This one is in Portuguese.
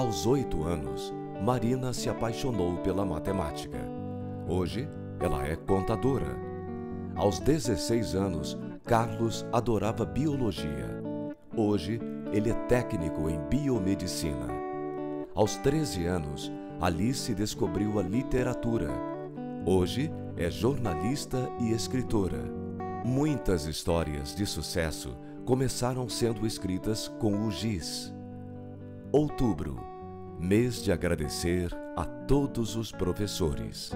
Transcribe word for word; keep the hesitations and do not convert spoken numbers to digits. Aos oito anos, Marina se apaixonou pela matemática. Hoje, ela é contadora. Aos dezesseis anos, Carlos adorava biologia. Hoje, ele é técnico em biomedicina. Aos treze anos, Alice descobriu a literatura. Hoje, é jornalista e escritora. Muitas histórias de sucesso começaram sendo escritas com o giz. Outubro, mês de agradecer a todos os professores.